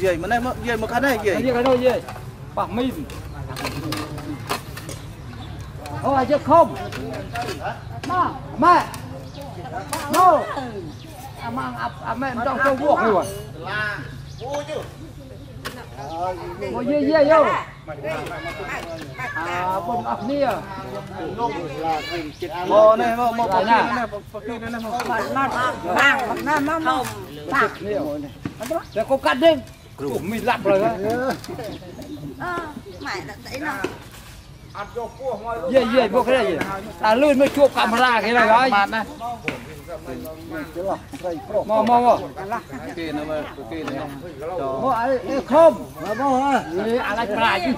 Iya, mana mak? Iya, makanan iya. Iya, kalau iya, pak min. Oh, aja kom. Mak, no. Amang, amen dong dong buok ni wah. Oh iya iya yo. Bom up ni ya. Oh ni mau pakai ni mau mau. Pak ni ya. Dah kau kat ding. Milap lah. Mai tak tak nak. Iya iya bukan lagi. Lalu mau cuci kamera kita guys. Mau mau. Mau kom. Mau ah. Alat pelaju.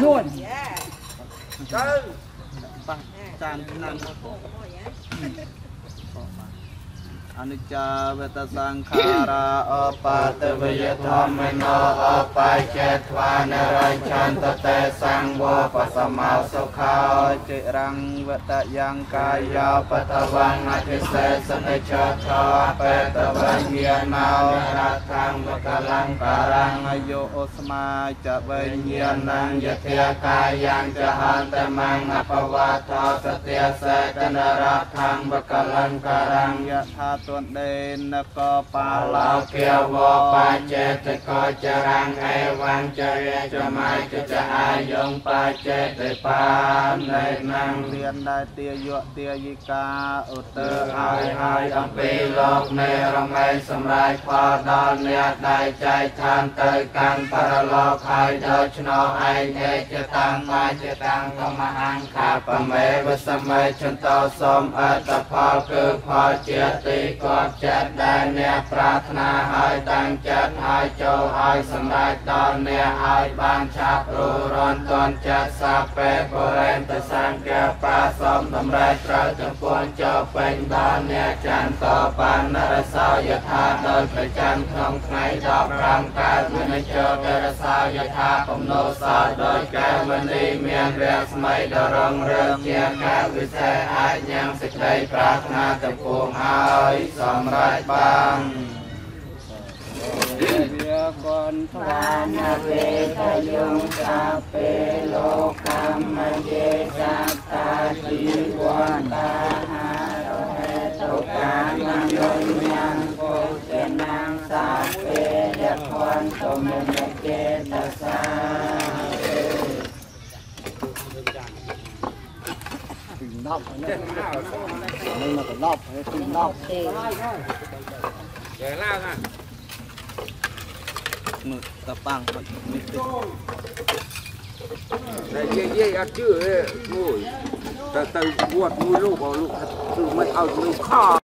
Nun. Anicca vata saṅkhāra apātavaya dhammano apācettvāna racchantate saṅgōpasamā sukhā ciraṁ vata yaṁ kāya patavaṁ atisesanacattho apetavaṁ yanaṁ rathaṁ vakalaṁ paraṁ ayo osmā ca vijñānaṁ yathya kāyaṁ ca hāntamaṁ apavatho satya setana rathaṁ vakalaṁ paraṁ yathā tuần đền có pa la kia vô pa che te có cha rang ai vang cha re cha mai cha cha ai yong pa che te pa nay năng liên đại tia yo tia yi ca ut te ai ai am pi lok ne ram ai sam rai pa da ne đại chai than tới can pa lok ai do chno ai ne cha tang mai cha tang có ma hang kha pa me va sam mai chân to som a ta pa cơ pa che te Kau cerdai niat pratna hai tang cerd hai jauh hai semai don niat hai bangsa peruron ton cerd sampai koren tersangka prasom temrai terjemput cepeng don niat janto panarasau yatha don berjan kong ngai dok rangkat menjauh terasau yatha pemnosa doi kemeni mian resmai dorong rekian kawisai hai yang sekali pratna tempung hai Samrat Bang Kon Prana Veda Yung Sape Lokam Maje Sapta Jiwata Haroheto Kanam Yonyang Kosenang Sape Lekon Tomeneke Tasam Nop, mình là cái nop, cái nop. Để lao ra. Mực tập bằng mực. Đây dây dây ăn chữ, ngồi. Từ buột nuôi lũ vào lũ, từ mới ăn lũ kho.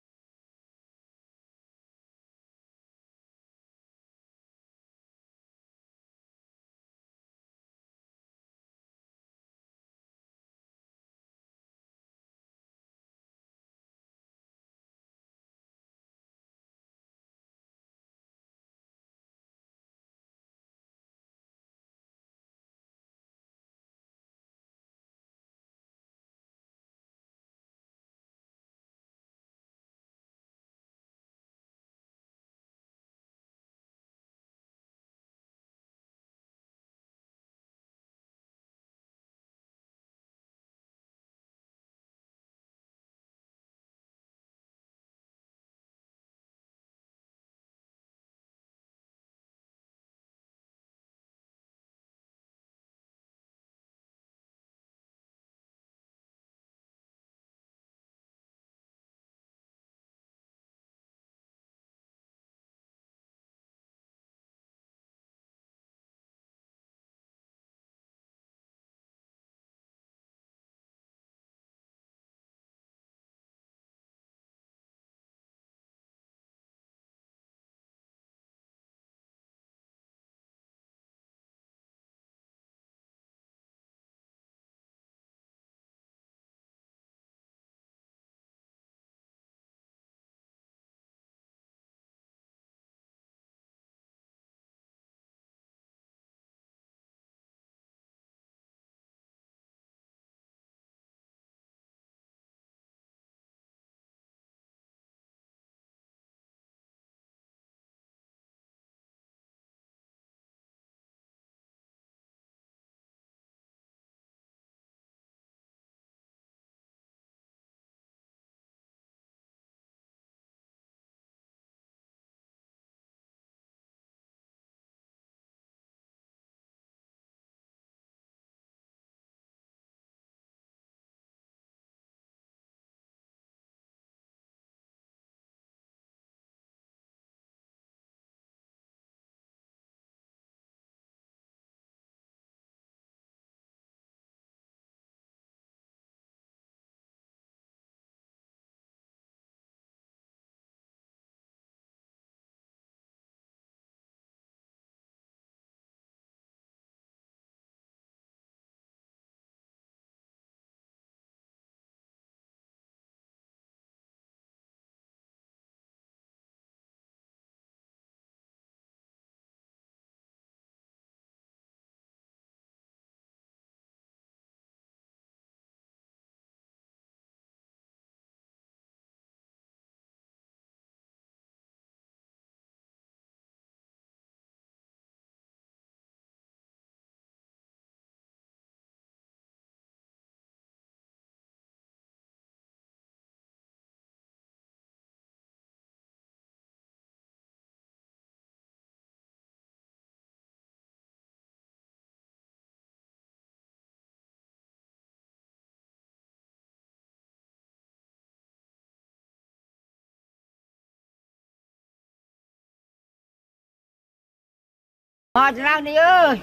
Ngồi lao đi ơi.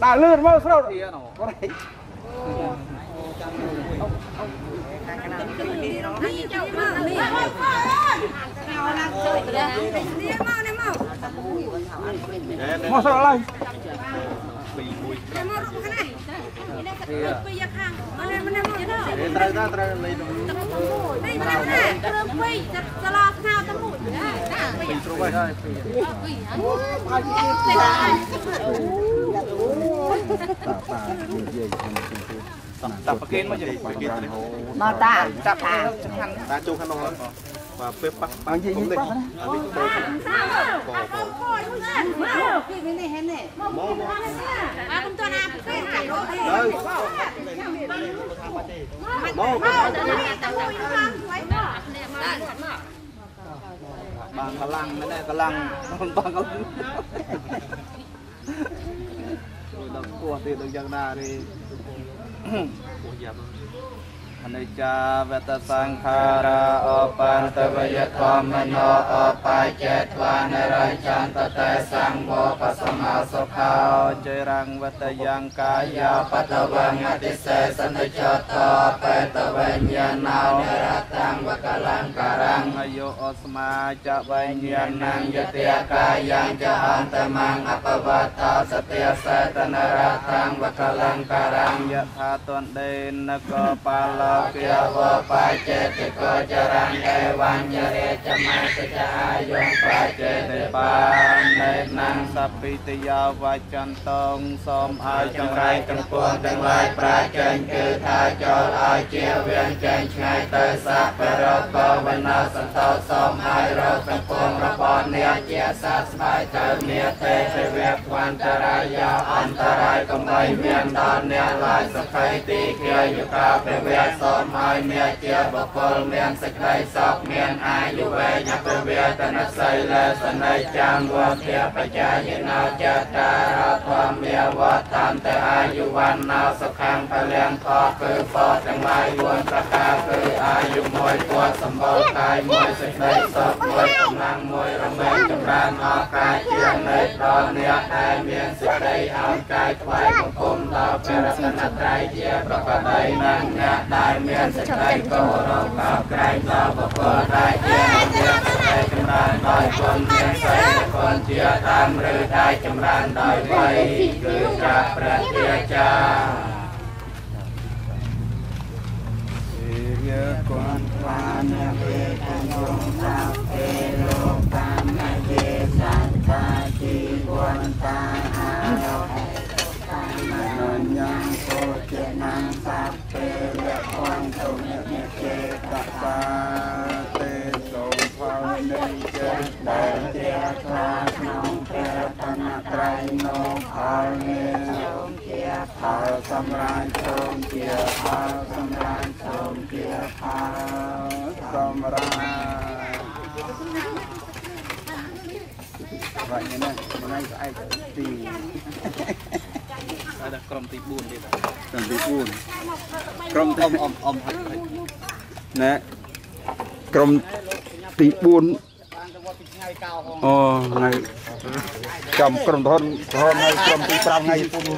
Bà lươn mơ sao đó. Có đấy. Mơ sao đó lên. Anicca vata sankhara opantavaya kamano opajatva narayantate sangho pasamasokha jirang vata yang kaya patavang adise sanajata petavanyana niratang vakalang karang ayo osma javanyanang yatiaka yang jahantamang apavata setia setanaratang vakalang karang yathaton denako pala Kyawa pacete ko jarang ewan nyere cemai sejayong pacete panek nang sapi tiya wacantong som ajang rai kempung tenglai pracen kyutha jol ajia wien jen chengai tersak beroko wena sentok som airok kempung repon niat jasa sebai termiat tewek wantaraya antarai kemai wien dan niat lai sekai tikia yuka bewek Som hai mea chia bokol mea sekai sok mea ayu wei nyapu wea tanah saile sanai jang wa kia pajaya nao jata rathwa mea watam te ayu wan nao sokang paliang kho kui fo teng lai yuan praka kui ayu moi tua sambal kai moi sekai sok moi kemang moi ramai jemran mau kai jiang nai do nea hai mea sekai am kai kwai kukum tau peratana trai jia prakadai nang nea nai Mian sekai korok kaprai lava korai yang sekai cemran doi kon mian sekai kon cia tam rudai cemran doi wai kerja pratia Sirya kon pana bekanong sape lokam nage santati kon tanaro Manonyang koce nang sape Ada krom tibun dia. Krom tibun. Krom om. Nah, krom tibun. Oh, ngày cầm krom thon, thon ngày krom tibun ngày.